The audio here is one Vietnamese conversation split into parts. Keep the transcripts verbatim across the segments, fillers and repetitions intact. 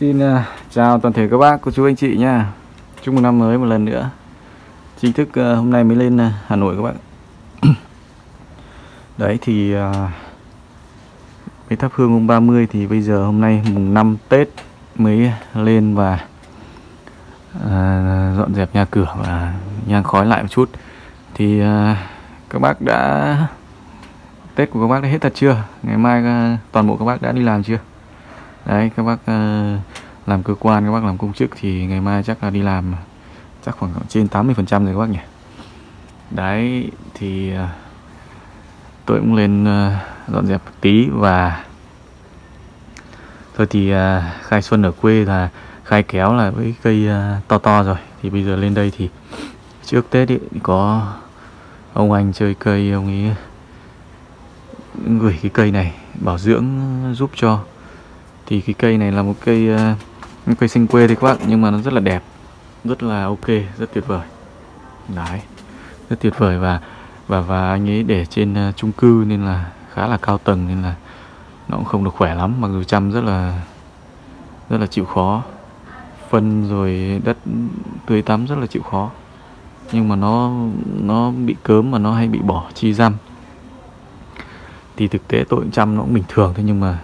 Xin uh, chào toàn thể các bác, cô chú, anh chị nha. Chúc mừng năm mới một lần nữa. Chính thức uh, hôm nay mới lên uh, Hà Nội các bạn. Đấy thì uh, cái thắp hương mùng ba mươi thì bây giờ hôm nay mùng năm Tết mới lên và uh, dọn dẹp nhà cửa và nhang khói lại một chút. Thì uh, các bác đã Tết của các bác đã hết thật chưa? Ngày mai uh, toàn bộ các bác đã đi làm chưa? Đấy, các bác uh, làm cơ quan, các bác làm công chức thì ngày mai chắc là đi làm chắc khoảng trên tám mươi phần trăm rồi các bác nhỉ. Đấy thì uh, tôi cũng lên uh, dọn dẹp một tí. Và thôi thì uh, khai xuân ở quê là khai kéo là với cây uh, to to rồi. Thì bây giờ lên đây thì trước Tết ý, có ông anh chơi cây, ông ấy gửi cái cây này bảo dưỡng giúp cho. Thì cái cây này là một cây một cây xanh quê đấy các bác, nhưng mà nó rất là đẹp, rất là ok, rất tuyệt vời. Đấy, rất tuyệt vời và và và anh ấy để trên chung cư nên là khá là cao tầng, nên là nó cũng không được khỏe lắm, mặc dù chăm rất là rất là chịu khó, phân rồi đất tưới tắm rất là chịu khó, nhưng mà nó nó bị cớm mà nó hay bị bỏ chi răm. Thì thực tế tôi cũng chăm nó cũng bình thường thôi, nhưng mà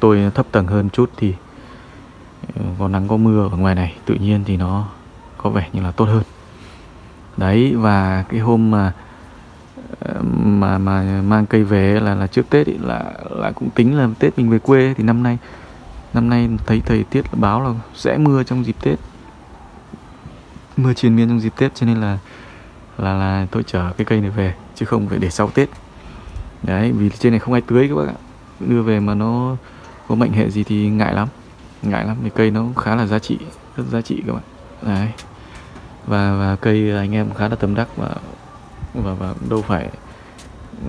tôi thấp tầng hơn chút thì có nắng có mưa ở ngoài này tự nhiên thì nó có vẻ như là tốt hơn. Đấy, và cái hôm mà mà mà mang cây về là là trước Tết ý, là là cũng tính là Tết mình về quê. Thì năm nay năm nay thấy thời tiết báo là sẽ mưa trong dịp Tết, mưa triền miên trong dịp Tết, cho nên là là là tôi chở cái cây này về chứ không phải để sau Tết. Đấy, vì trên này không ai tưới các bác ạ, đưa về mà nó có mệnh hệ gì thì ngại lắm, ngại lắm. Thì cây nó khá là giá trị, rất giá trị các bạn. Đấy, và và cây anh em khá là tâm đắc và và, và đâu phải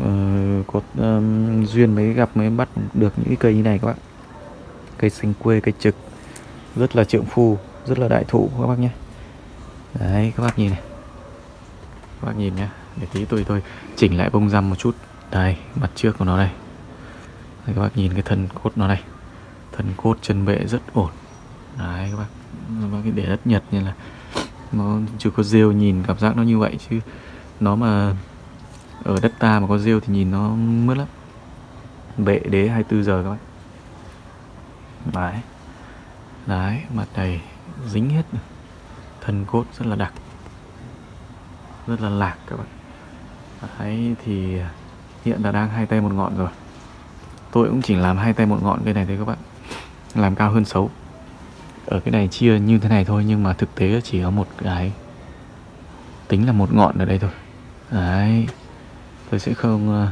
uh, có um, duyên mới gặp mới bắt được những cái cây như này các bạn. Cây xanh quê, cây trực rất là trượng phu, rất là đại thụ các bác nhé. Đấy, các bác nhìn này, các bác nhìn nhé, để tí tôi tôi chỉnh lại bông răm một chút. Đây, mặt trước của nó đây. Đấy, các bác nhìn cái thân cốt nó này, thân cốt chân bệ rất ổn. Đấy các bác, các bác để đất Nhật nên là nó chưa có rêu, nhìn cảm giác nó như vậy, chứ nó mà ở đất ta mà có rêu thì nhìn nó mướt lắm. Bệ đế hai mươi tư giờ các bác. Đấy, đấy, mặt này dính hết, thân cốt rất là đặc, rất là lạc các bạn. Đấy thì hiện là đang hai tay một ngọn rồi. Tôi cũng chỉ làm hai tay một ngọn cây này thôi các bạn, làm cao hơn xấu. Ở cái này chia như thế này thôi, nhưng mà thực tế chỉ có một cái tính là một ngọn ở đây thôi. Đấy, tôi sẽ không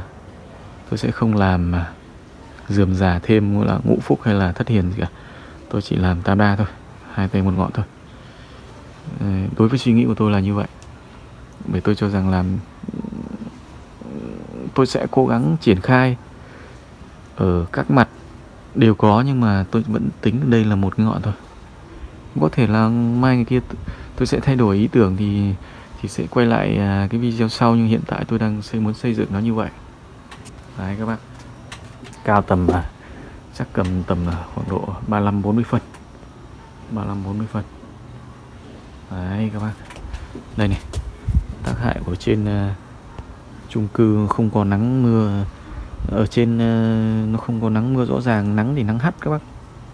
tôi sẽ không làm rườm rà thêm là ngũ phúc hay là thất hiền gì cả. Tôi chỉ làm tam đa thôi, hai tay một ngọn thôi. Đối với suy nghĩ của tôi là như vậy, bởi tôi cho rằng làm tôi sẽ cố gắng triển khai ở các mặt đều có, nhưng mà tôi vẫn tính đây là một cái ngọn thôi. Có thể là mai ngày kia tôi sẽ thay đổi ý tưởng thì thì sẽ quay lại cái video sau, nhưng hiện tại tôi đang xây muốn xây dựng nó như vậy. Đấy các bác, cao tầm là chắc cầm tầm là khoảng độ ba mươi lăm bốn mươi phân, ba mươi lăm bốn mươi phân. Đấy các bác, đây này, tác hại của trên uh, chung cư không có nắng mưa. Ở trên uh, nó không có nắng mưa rõ ràng, nắng thì nắng hắt các bác.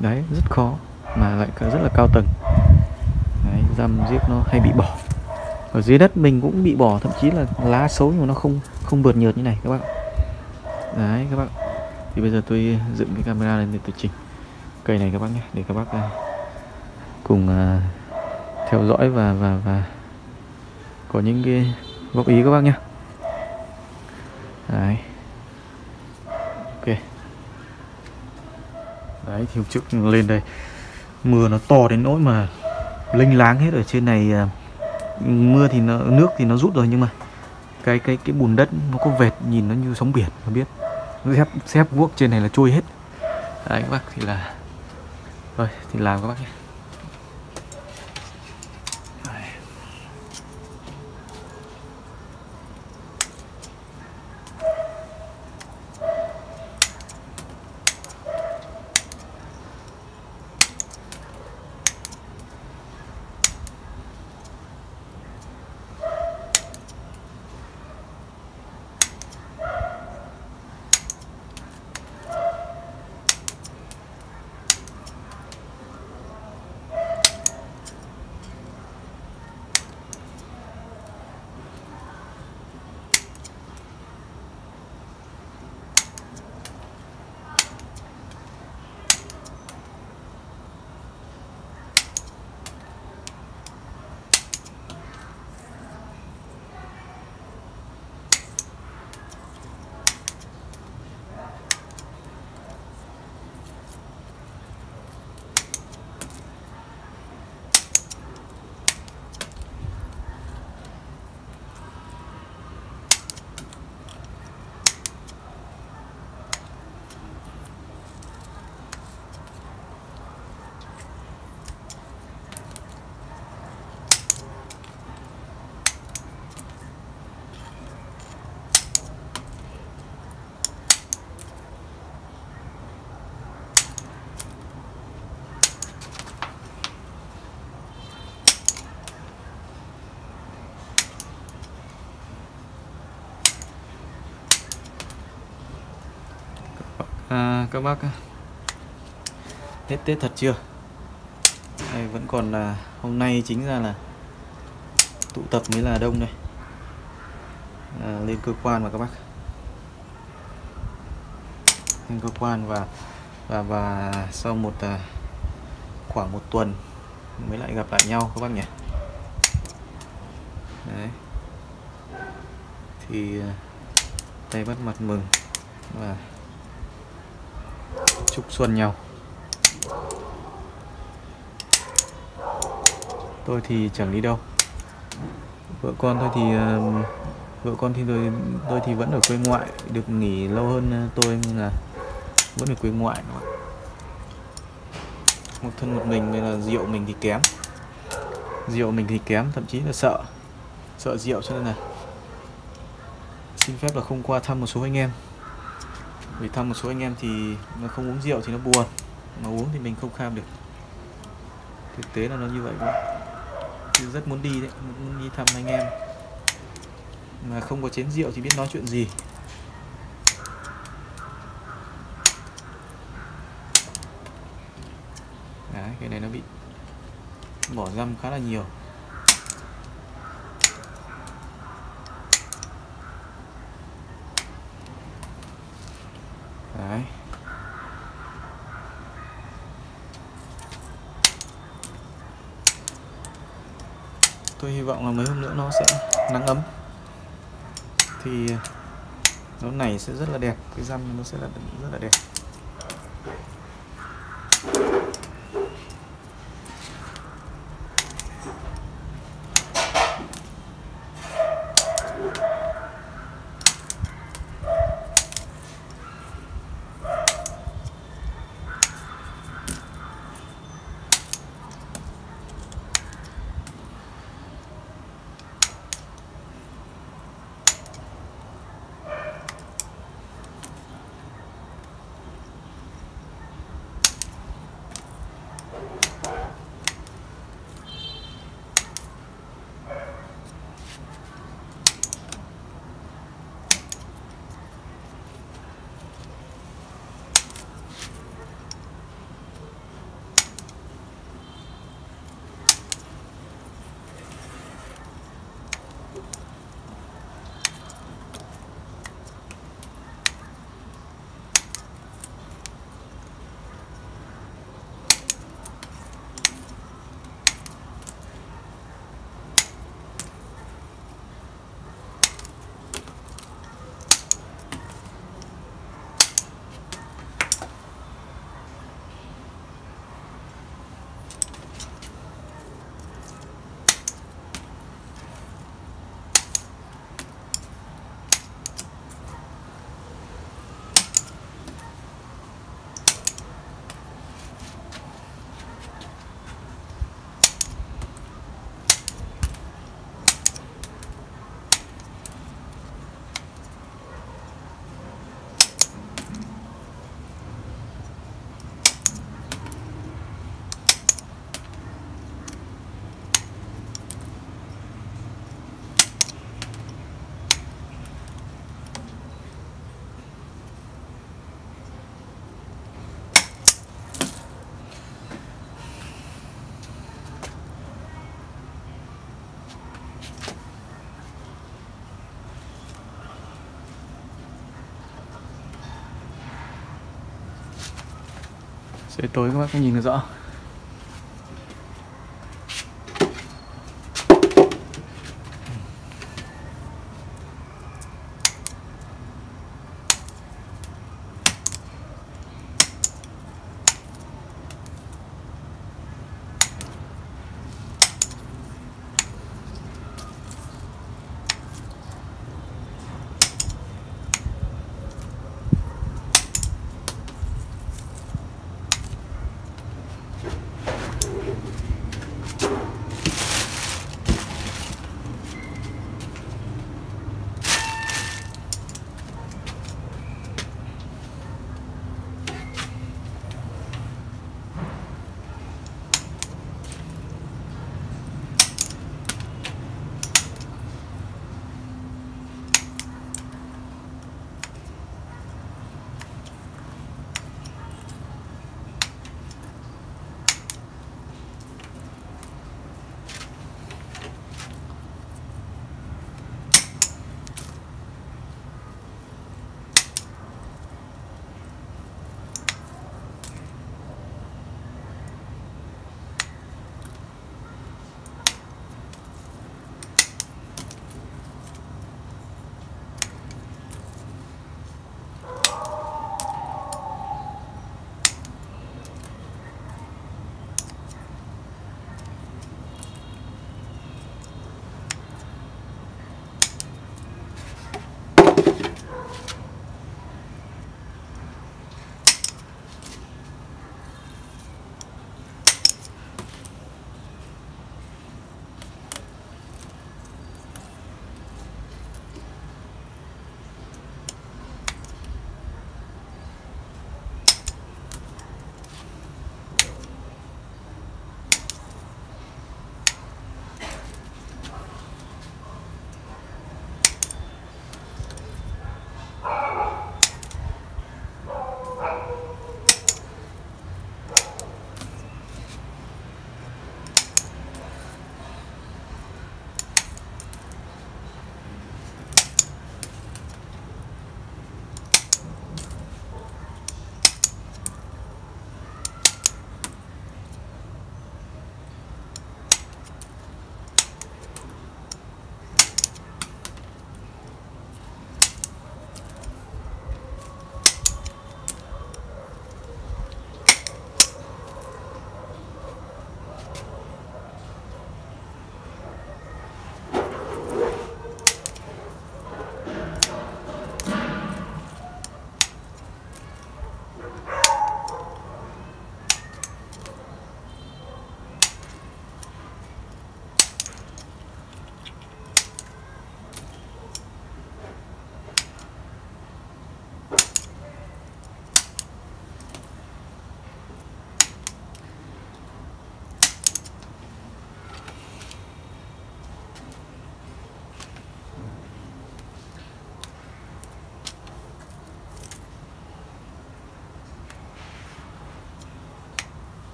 Đấy, rất khó, mà lại rất là cao tầng. Đấy, răm riếc nó hay bị bỏ. Ở dưới đất mình cũng bị bỏ, thậm chí là lá xấu nhưng mà nó không không bượt nhợt như này các bác. Đấy các bác, thì bây giờ tôi dựng cái camera lên để tôi chỉnh cây này các bác nhé, để các bác uh, cùng uh, theo dõi và, và, và có những cái góp ý các bác nhé. Đấy, ok. Đấy thì hôm trước lên đây mưa nó to đến nỗi mà lênh láng hết ở trên này. Mưa thì nó, nước thì nó rút rồi, nhưng mà cái cái cái bùn đất nó có vệt, nhìn nó như sóng biển mà biết. Dép dép guốc trên này là trôi hết. Đấy các bác, thì là thôi thì làm các bác nhé. à, các bác hết Tết thật chưa? Đây vẫn còn là hôm nay chính ra là tụ tập mới là đông đây, à, lên cơ quan mà các bác, lên cơ quan và và và sau một à, khoảng một tuần mới lại gặp lại nhau các bác nhỉ. Đấy. Thì tay bắt mặt mừng và chúc xuân nhau. Tôi thì chẳng đi đâu, vợ con tôi thì vợ con thì tôi tôi thì vẫn ở quê ngoại, được nghỉ lâu hơn tôi nên là vẫn ở quê ngoại. Một thân một mình nên là rượu mình thì kém, rượu mình thì kém thậm chí là sợ sợ rượu, cho nên là xin phép là không qua thăm một số anh em. Vì thăm một số anh em thì nó không uống rượu thì nó buồn, mà uống thì mình không kham được. Thực tế là nó như vậy thôi. Tôi rất muốn đi đấy, muốn đi thăm anh em mà không có chén rượu thì biết nói chuyện gì. Đấy, cái này nó bị bỏ răm khá là nhiều. Đấy. Tôi hy vọng là mấy hôm nữa nó sẽ nắng ấm thì nó này sẽ rất là đẹp, cái răm nó sẽ là rất là đẹp. Để tối các bác có nhìn được rõ.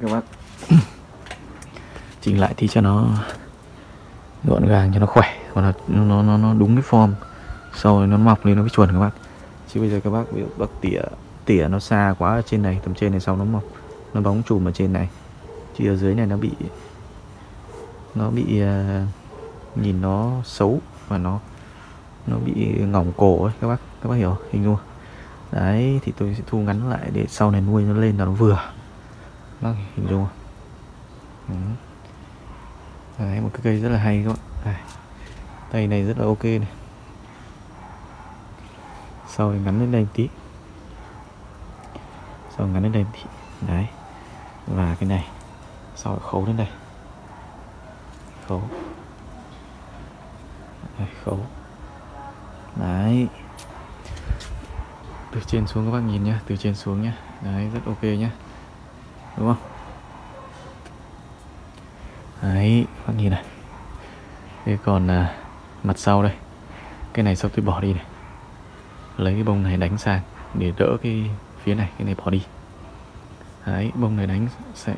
Đây các bác. Chỉnh lại thì cho nó gọn gàng, cho nó khỏe và nó, nó, nó, nó đúng cái form. Sau rồi nó mọc lên nó mới chuẩn các bác. Chứ bây giờ các bác, ví dụ bác tỉa tỉa nó xa quá ở trên này, tầm trên này sau nó mọc, nó bóng chùm ở trên này. Chứ ở dưới này nó bị Nó bị uh, nhìn nó xấu và nó nó bị ngỏng cổ ấy các bác, các bác hiểu hình không? Đấy thì tôi sẽ thu ngắn lại để sau này nuôi nó lên là nó vừa. Bác hình dung không? Ừ. Đấy, một cái cây rất là hay các bác. Đây. Tay này rất là ok này. Sau này ngắn lên đây một tí. Sau ngắn lên đây một tí. Đấy. Và cái này sau khấu lên đây. Khấu. Đây, khấu. Đấy. Từ trên xuống các bác nhìn nhá, từ trên xuống nhá. Đấy, rất ok nhá. Đúng không? Đấy, các bác nhìn này. Thế còn à, mặt sau đây. Cái này sau tôi bỏ đi này. Lấy cái bông này đánh sang để đỡ cái phía này, cái này bỏ đi. Đấy, bông này đánh sẽ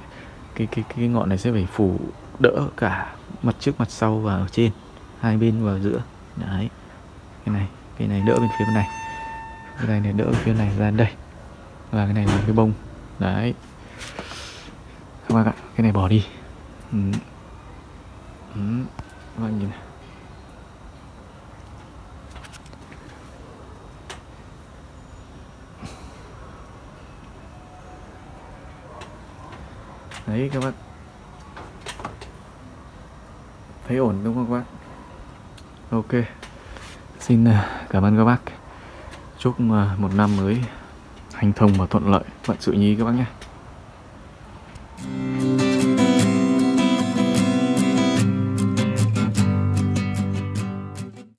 cái cái cái ngọn này sẽ phải phủ đỡ cả mặt trước, mặt sau và ở trên, hai bên và ở giữa. Đấy. Cái này, cái này đỡ bên phía bên này. Cái này này đỡ phía này ra đây. Và cái này là cái bông. Đấy. Các bác ạ, cái này bỏ đi. Ừ. Ừ. Các bạn nhìn này. Đấy các bác. Thấy ổn đúng không các bác? Ok. Xin cảm ơn các bác. Chúc một năm mới hành thông và thuận lợi, vạn sự như ý các bác nhé.